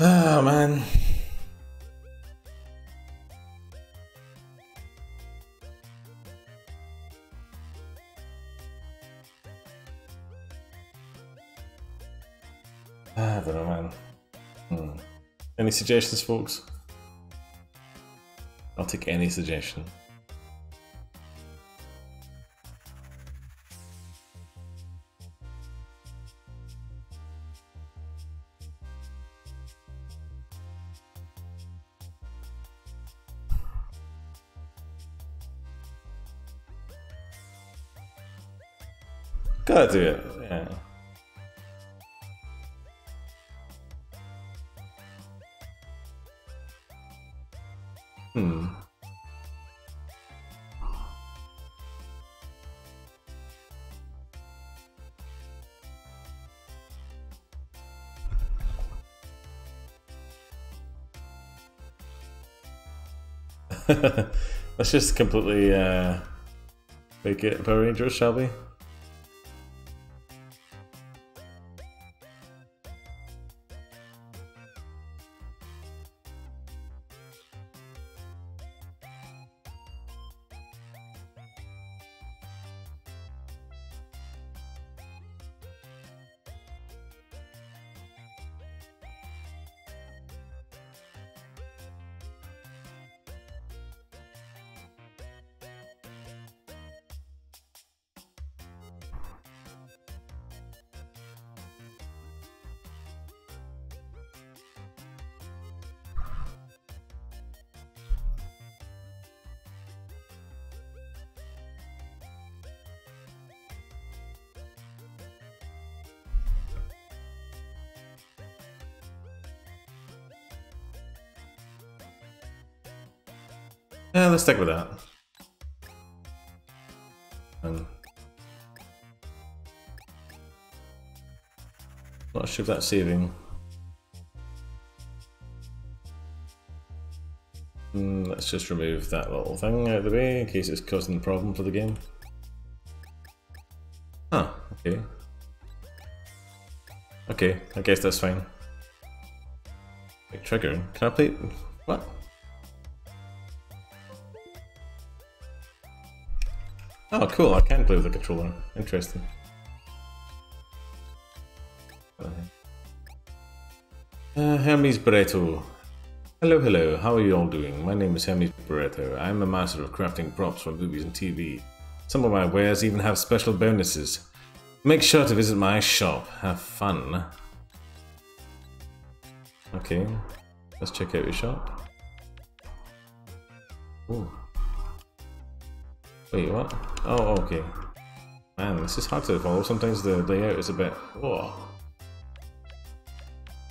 Oh, man. I don't know, man. Any suggestions, folks? I'll take any suggestion. Gotta do it, yeah. Let's just completely make it Power Rangers, shall we? Yeah, let's stick with that. Not sure if that's saving. Let's just remove that little thing out of the way in case it's causing a problem for the game. Huh, okay. Okay, I guess that's fine. Big trigger. Can I play? What? Oh, cool, I can play with the controller. Interesting. Hermes Barreto. Hello, hello, how are you all doing? My name is Hermes Barreto. I'm a master of crafting props for movies and TV. Some of my wares even have special bonuses. Make sure to visit my shop. Have fun. Okay, let's check out your shop. Ooh. Wait, what? Oh, okay. Man, this is hard to follow. Sometimes the layout is a bit... Whoa.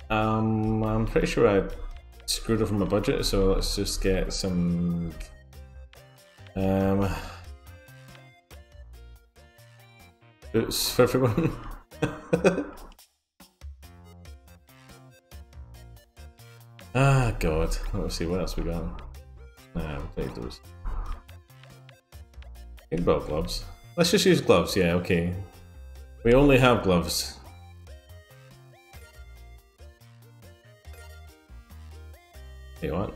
I'm pretty sure I screwed over my budget, so let's just get some... boots for everyone. Ah, God. Let's see, what else we got? Nah, we'll take those. About gloves. Let's just use gloves, yeah, okay. We only have gloves. Wait, what?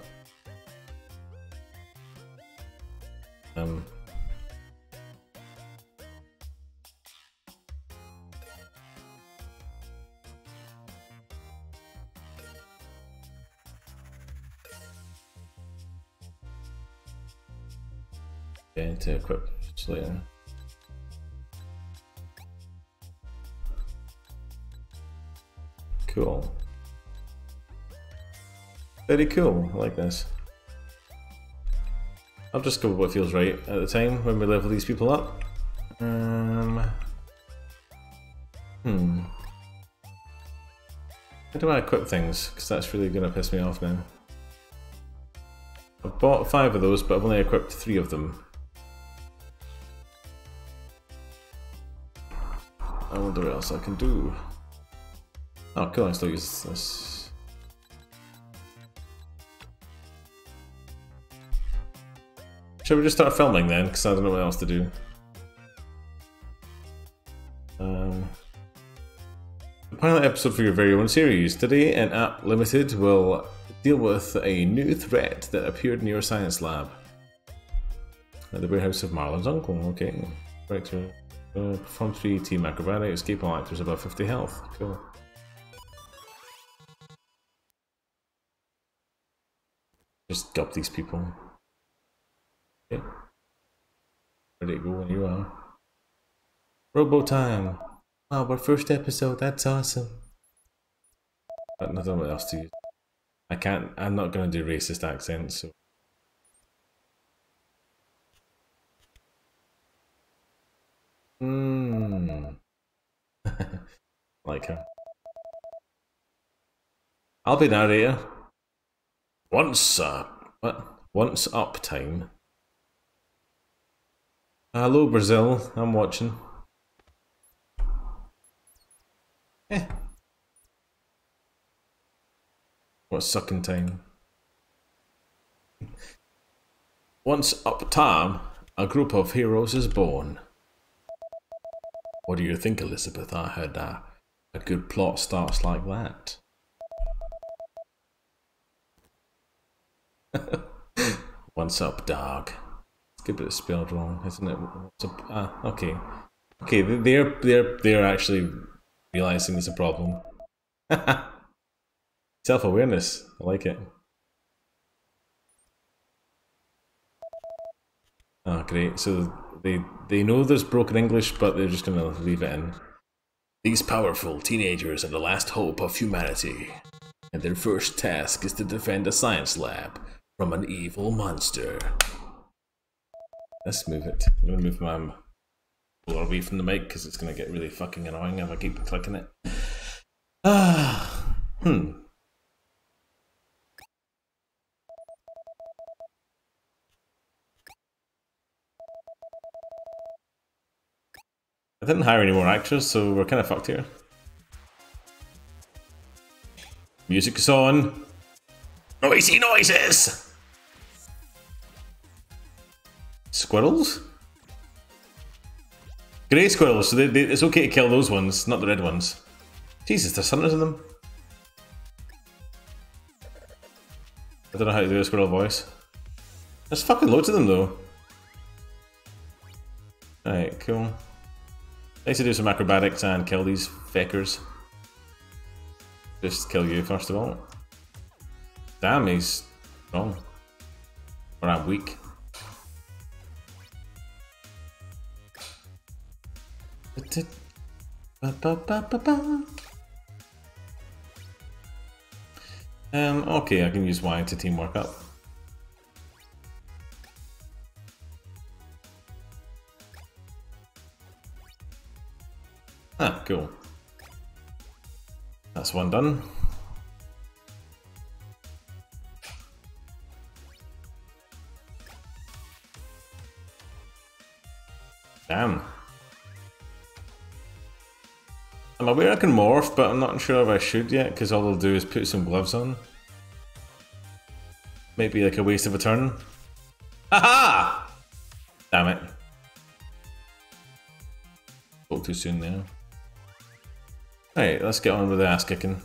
Okay, to equip. Later. Cool. Very cool. I like this. I'll just go with what feels right at the time when we level these people up. How do I equip things? Because that's really going to piss me off now. I've bought 5 of those, but I've only equipped 3 of them. I wonder what else I can do. Oh, cool, I still use this. Should we just start filming then? Because I don't know what else to do. Pilot episode for your very own series. Today in App Limited will deal with a new threat that appeared near a science lab. At the warehouse of Marlon's uncle, okay. Director, perform 3 team acrobatic, escape all actors above 50 health. Cool. Just gub these people. Okay. Where did it go when you are? Robo time! Wow, our first episode, that's awesome. But nothing else to use. I'm not gonna do racist accents, so. Like her. I'll be narrator. Once up time. Hello Brazil, I'm watching. Eh. What's sucking time? Once up time, a group of heroes is born. What do you think, Elizabeth? I heard a good plot starts like that. Once up, dog. Skip it, spelled wrong, isn't it? Okay. Okay, they're actually realizing it's a problem. Self-awareness. I like it. Oh, great. So they know there's broken English, but they're just gonna leave it in. These powerful teenagers are the last hope of humanity, and their first task is to defend a science lab from an evil monster. Let's move it. I'm gonna move my away from the mic because it's gonna get really fucking annoying if I keep clicking it. I didn't hire any more actors, so we're kind of fucked here. Music is on. Noisy noises. Squirrels. Grey squirrels, so it's okay to kill those ones, not the red ones. Jesus, there's hundreds of them. I don't know how to do a squirrel voice. There's fucking loads of them though. Alright, cool. I used to do some acrobatics and kill these feckers. Just kill you first of all. Damn, he's strong. Or I'm weak. Okay, I can use Wyatt to teamwork up. Ah, cool. That's one done. Damn. I'm aware I can morph, but I'm not sure if I should yet, because all I'll do is put some gloves on. Might be like a waste of a turn. Haha! Damn it. Spoke too soon there. Alright, let's get on with the ass kicking.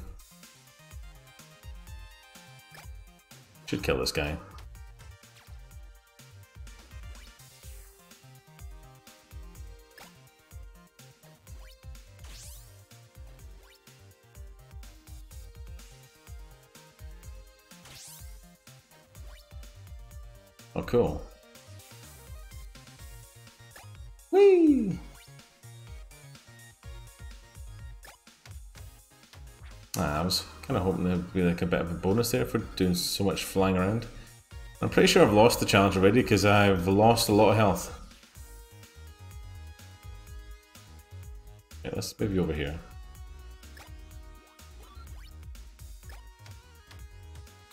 Should kill this guy. Oh, cool. Whee! Ah, I was kind of hoping there'd be like a bit of a bonus there for doing so much flying around. I'm pretty sure I've lost the challenge already because I've lost a lot of health. Yeah, let's move you over here.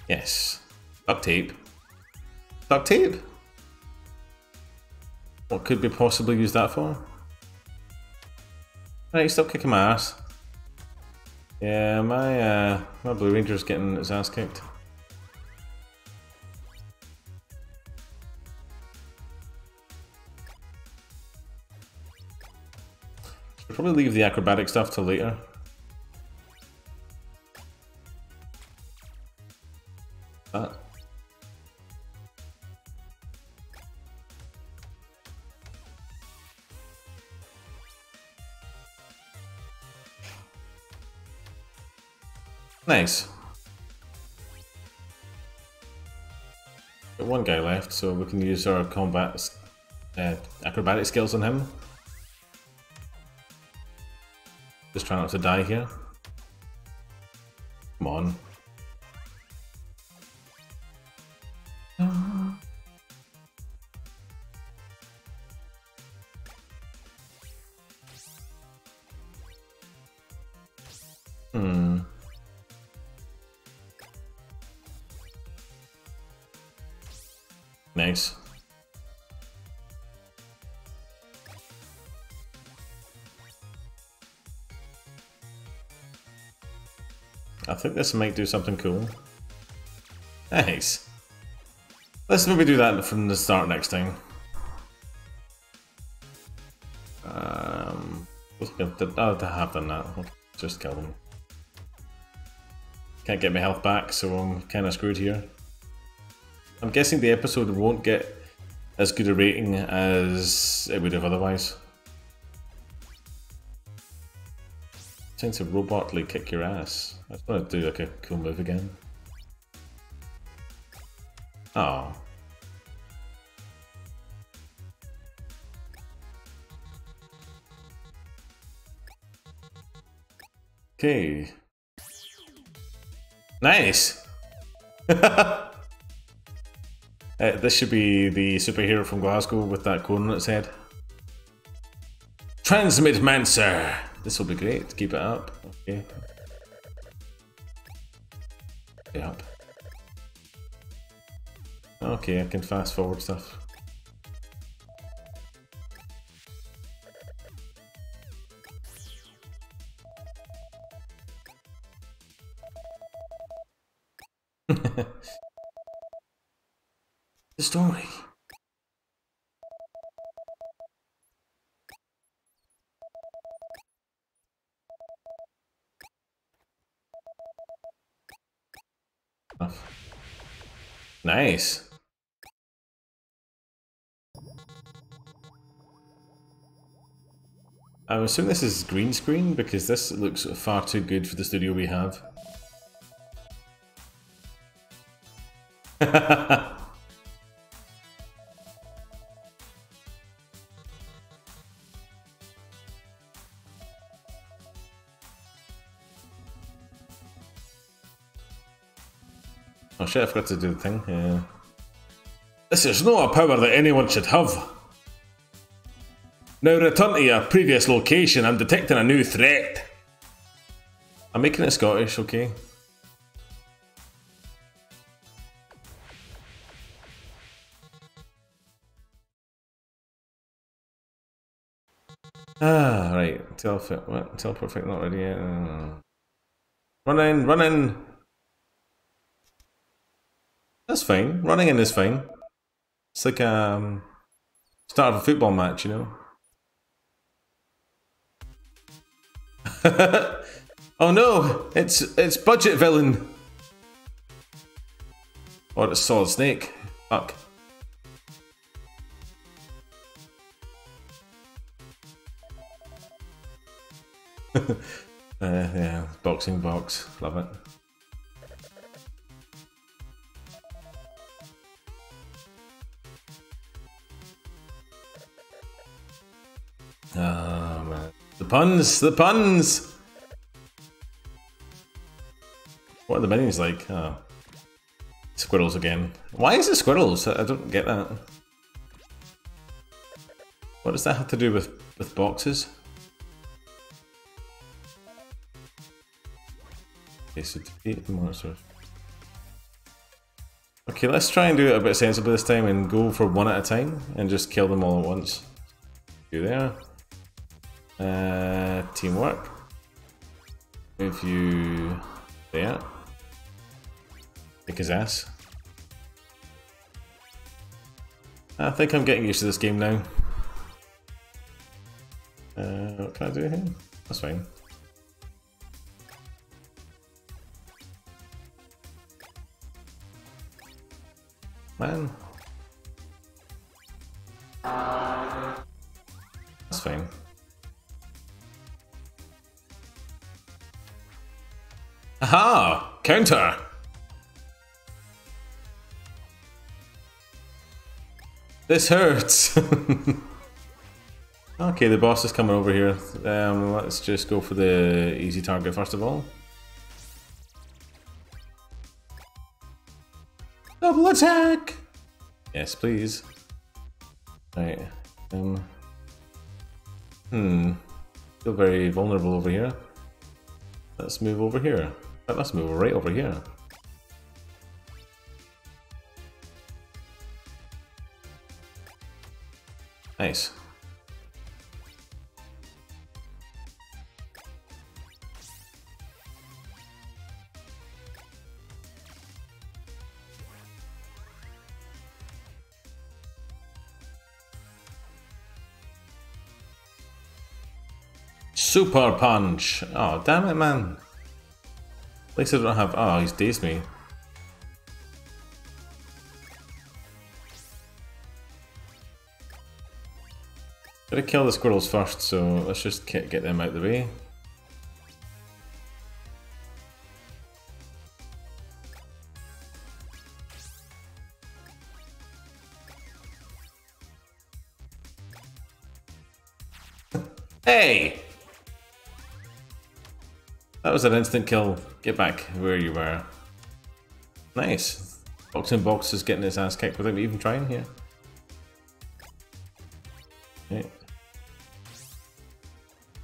Yes. Duct tape. Duct tape? What could we possibly use that for? Right, stop kicking my ass. Yeah, my Blue Ranger's getting his ass kicked. Should probably leave the acrobatic stuff till later. Nice. Got one guy left, so we can use our combat acrobatic skills on him. Just try not to die here. Come on. Nice. I think this might do something cool. Nice. Let's maybe do that from the start next time. I have done that. I'll just kill them. Can't get my health back, so I'm kind of screwed here. I'm guessing the episode won't get as good a rating as it would have otherwise. Since a robot like kick your ass. I just want to do like a cool move again. Oh. Okay. Nice. This should be the superhero from Glasgow with that cone on its head. Transmitmancer! This will be great, keep it up. Okay. Yep. Okay, I can fast forward stuff. Story. Oh. Nice. I assume this is green screen because this looks far too good for the studio we have. Oh shit, I forgot to do the thing, yeah. This is not a power that anyone should have. Now return to your previous location, I'm detecting a new threat. I'm making it Scottish, okay? Ah, right, teleport, what? Teleport, not ready yet. Run in, run in! That's fine. Running in is fine. It's like start of a football match, you know. Oh no! It's budget villain. Or it's Solid Snake. Fuck. Yeah, boxing box. Love it. Ah, man. The puns! The puns! What are the minions like? Oh. Squirrels again. Why is it squirrels? I don't get that. What does that have to do with boxes? Okay, so defeat the monsters. Okay, let's try and do it a bit sensibly this time and go for one at a time and just kill them all at once. You there. Teamwork. Move you there. Kick his ass. I think I'm getting used to this game now. What can I do here? That's fine. man. That's fine. Aha! Counter! This hurts! Okay, the boss is coming over here. Let's just go for the easy target first of all. Double attack! Yes, please. Right. Feel very vulnerable over here. Let's move over here. Let's move right over here. Nice. Super punch! Oh, damn it, man. At least I don't have. Oh, he's dazed me. Gotta kill the squirrels first, so let's just get them out of the way. Hey! That was an instant kill. Get back where you were. Nice. Boxing Box is getting his ass kicked without me even trying here. Right.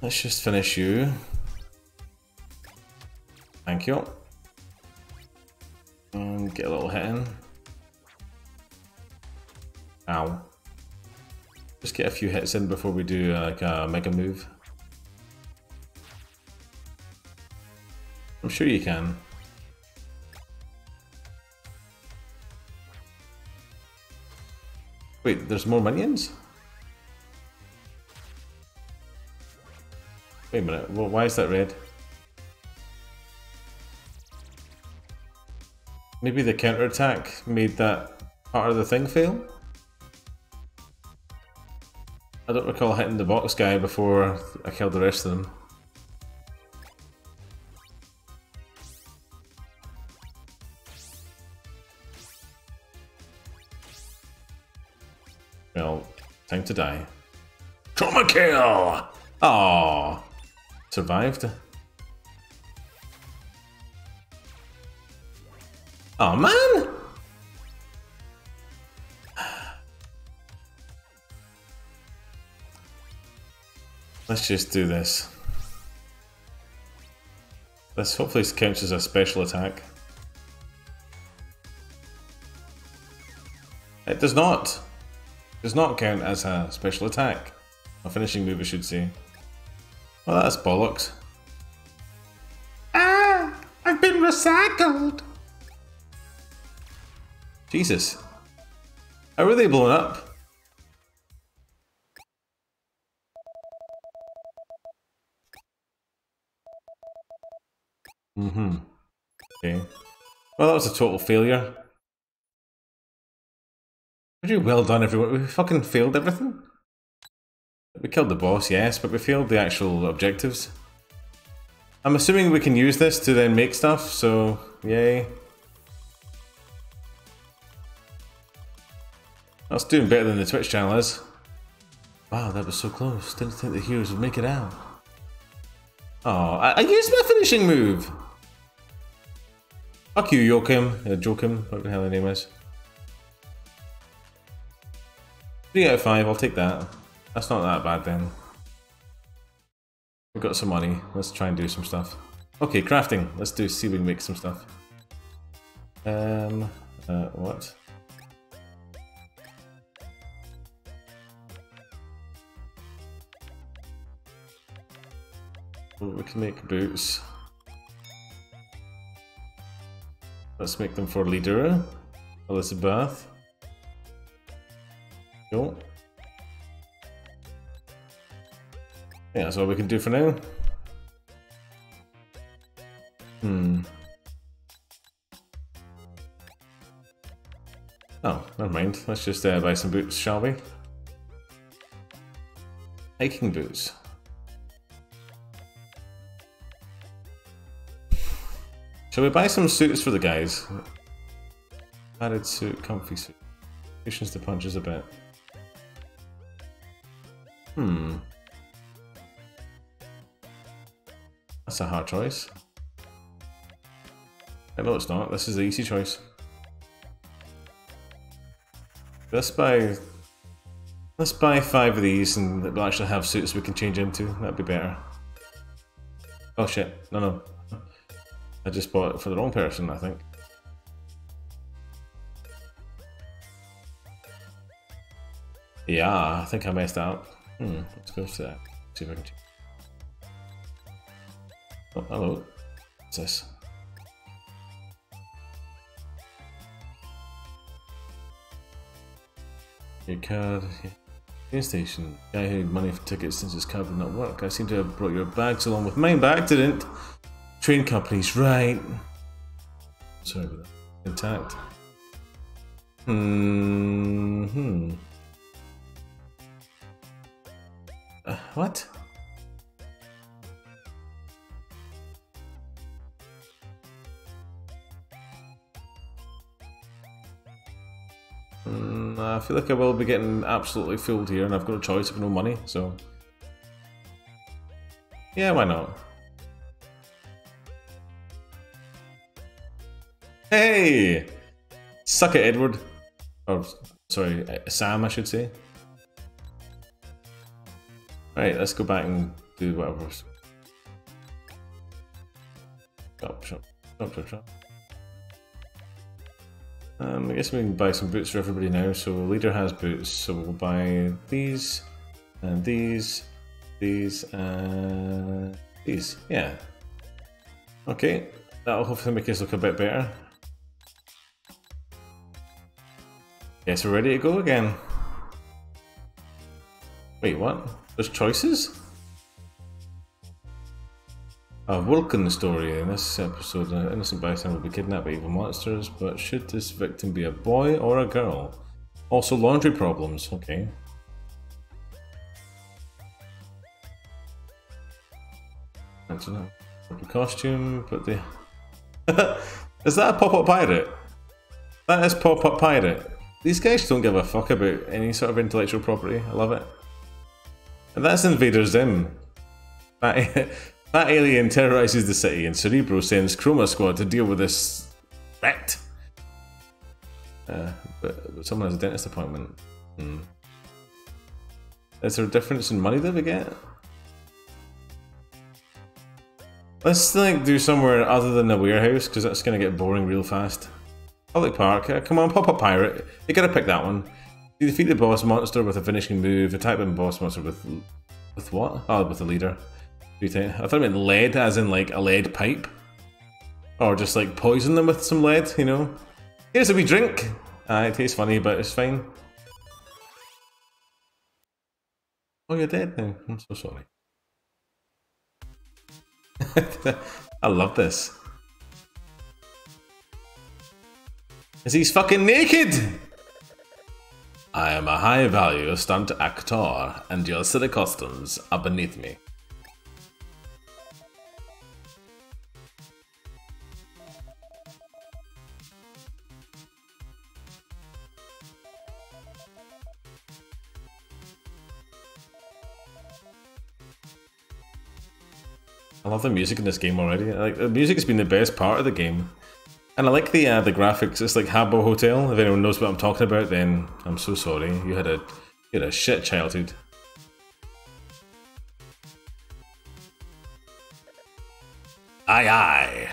Let's just finish you. Thank you. And get a little hit in. Ow. Just get a few hits in before we do like a mega move. I'm sure you can. Wait, there's more minions? Wait a minute, well, why is that red? Maybe the counterattack made that part of the thing fail? I don't recall hitting the box guy before I killed the rest of them. Well, time to die. Chroma kill! Aww! Survived. Oh man! Let's just do this. This hopefully counts as a special attack. It does not! Does not count as a special attack. A finishing move, I should say. Well, that's bollocks. Ah! I've been recycled! Jesus. How were they blown up? Okay. Well, that was a total failure. Pretty well done, everyone. We fucking failed everything. We killed the boss, yes, but we failed the actual objectives. I'm assuming we can use this to then make stuff, so yay. That's doing better than the Twitch channel is. Wow, that was so close. Didn't think the heroes would make it out. Oh, I used my finishing move! Fuck you, Joakim. Joakim, whatever the hell the name is. 3 out of 5, I'll take that. That's not that bad then. We've got some money, let's try and do some stuff. Okay, crafting, let's see if we can make some stuff. What? We can make boots. Let's make them for leader, Elizabeth. Cool. Yeah, that's all we can do for now. Oh, never mind. Let's just buy some boots, shall we? Hiking boots. Shall we buy some suits for the guys? Padded suit, comfy suit. Cushions the punches a bit. Hmm. That's a hard choice. No, it's not. This is the easy choice. Let's buy 5 of these and we'll actually have suits we can change into. That'd be better. Oh shit. No. I just bought it for the wrong person, I think. Yeah, I think I messed up. Let's go to that. See if I can check. Oh, hello. What's this? Your card. Train station. Guy who needed money for tickets since his card would not work. I seem to have brought your bags along with mine by accident. Train companies, right? Sorry about that. Intact. What? I feel like I will be getting absolutely fooled here, and I've got a choice of no money, so yeah, why not? Hey! Suck it, Edward. Or, sorry, Sam, I should say. Alright, let's go back and do whatever. Shop. I guess we can buy some boots for everybody now. So, leader has boots. So, we'll buy these, and these, and these. Yeah. Okay. That'll hopefully make us look a bit better. Yes, we're ready to go again. Wait, what? There's choices? A Vulcan story in this episode. An innocent bystander will be kidnapped by evil monsters, but should this victim be a boy or a girl? Also laundry problems, okay. I don't know. Proper costume, but the... Is that a pop-up pirate? That is pop-up pirate. These guys don't give a fuck about any sort of intellectual property. I love it. And that's Invader Zim. That alien terrorizes the city, and Cerebro sends Chroma Squad to deal with this threat. But someone has a dentist appointment. Is there a difference in money that we get? Let's like do somewhere other than a warehouse, because that's gonna get boring real fast. Public park. Come on, pop up pirate. You gotta pick that one. You defeat the boss monster with a finishing move, attack the boss monster with what? Oh, with the leader. I thought it meant lead, as in like a lead pipe. Or just like poison them with some lead, you know? Here's a wee drink! It tastes funny, but it's fine. Oh, you're dead now. I'm so sorry. I love this. 'Cause he's fucking naked! I am a high-value stunt actor, and your silly costumes are beneath me. I love the music in this game already. Like, the music's been the best part of the game. And I like the graphics. It's like Habbo Hotel. If anyone knows what I'm talking about, then I'm so sorry. You had a shit childhood. Aye.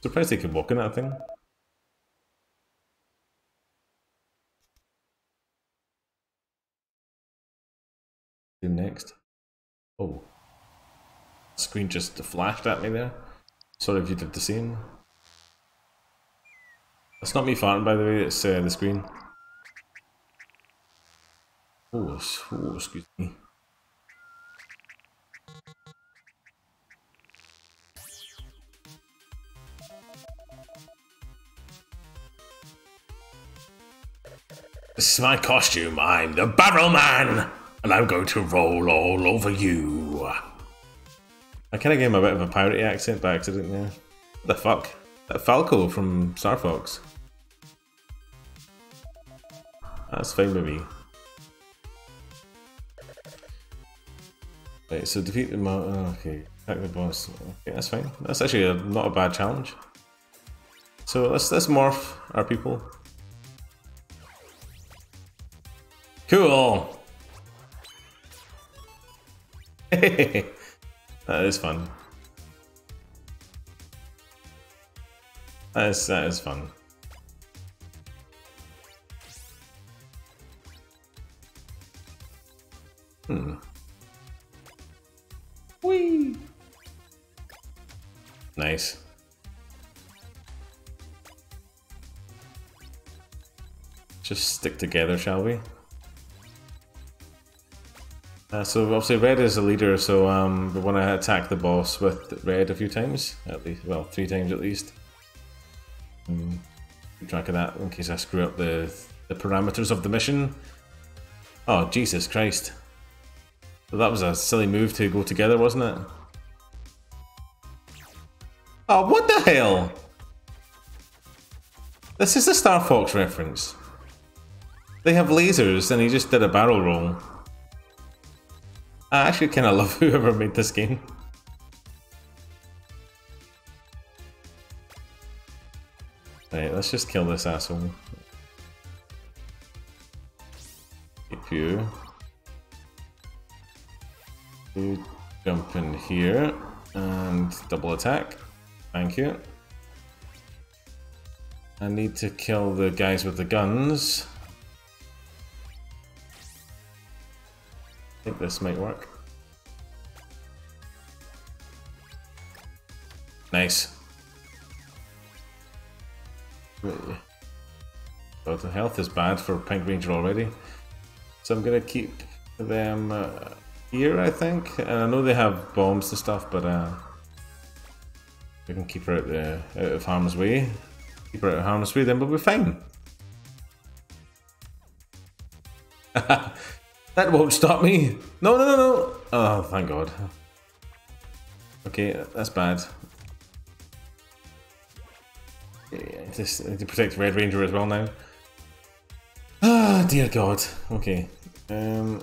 Surprised they could walk in that thing. Next. Oh. The screen just flashed at me there. Sorry if you did the same. That's not me farting, by the way, it's the screen. Oh, excuse me. This is my costume. I'm the Barrel Man, and I'm going to roll all over you. I kind of gave him a bit of a piratey accent by accident there. What the fuck? That Falco from Star Fox. That's fine with me. Right, so defeat the okay, attack the boss. Okay, that's fine. That's actually not a bad challenge. So let's morph our people. Cool. That is fun. That is fun. Hmm. Whee! Nice. Just stick together, shall we? So obviously red is the leader, so we want to attack the boss with red a few times, at least. Well, 3 times at least. Keep track of that in case I screw up the parameters of the mission. Oh, Jesus Christ. Well, that was a silly move to go together, wasn't it? Oh, what the hell? This is the Star Fox reference. They have lasers and he just did a barrel roll. I actually kind of love whoever made this game. Right, let's just kill this asshole. Keep you. You jump in here and double attack. Thank you. I need to kill the guys with the guns. I think this might work. Nice. But the health is bad for Pink Ranger already. So I'm gonna keep them here, I think. And I know they have bombs and stuff, but we can keep her out of harm's way. Keep her out of harm's way, then we'll be fine. That won't stop me! No, no, no, no! Oh, thank God. Okay, that's bad. I need to protect Red Ranger as well now. Ah, dear God. Okay. Let's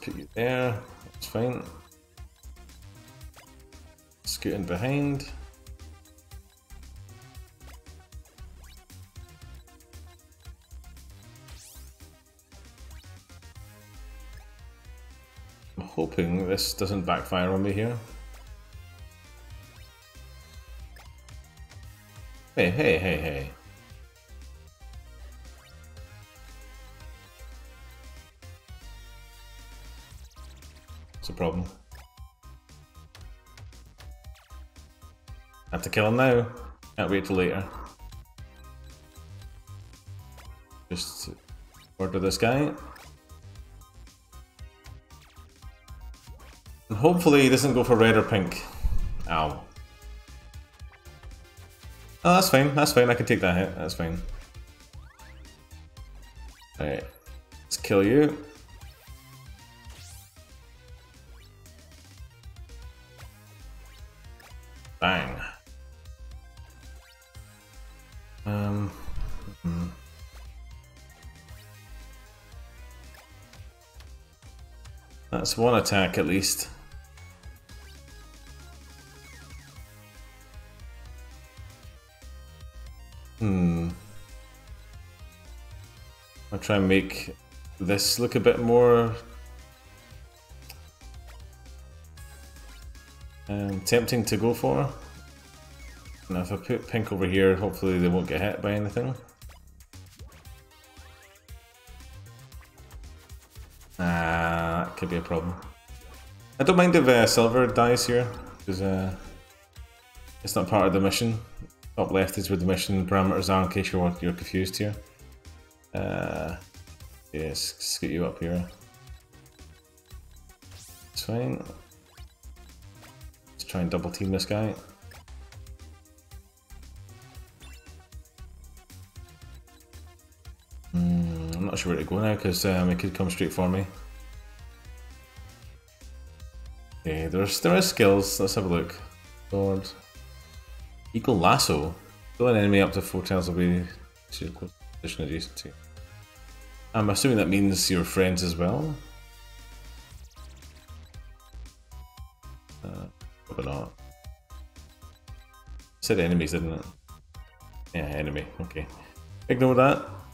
put you there. That's fine. Scoot in behind. Hoping this doesn't backfire on me here. Hey, hey, hey, hey. It's a problem. Have to kill him now. Can't wait till later. Just order this guy. Hopefully he doesn't go for red or pink. Ow. Oh, that's fine. That's fine. I can take that hit. That's fine. Alright. Let's kill you. Bang. That's one attack at least. I'll try and make this look a bit more tempting to go for. Now if I put pink over here, hopefully they won't get hit by anything. Ah, that could be a problem. I don't mind if silver dies here, because it's not part of the mission. Top left is where the mission parameters are, in case you're confused here. Yes, scoot you up here. It's fine. Let's try and double team this guy. sure where to go now because it could come straight for me. Okay, there are skills. Let's have a look. Sword. Equal lasso. Kill an enemy up to 4 tiles away to your close position adjacent to. I'm assuming that means your friends as well. Probably not. It said enemies, didn't it? Yeah, enemy. Okay. Ignore that.